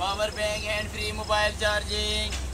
Power bank and free mobile charging.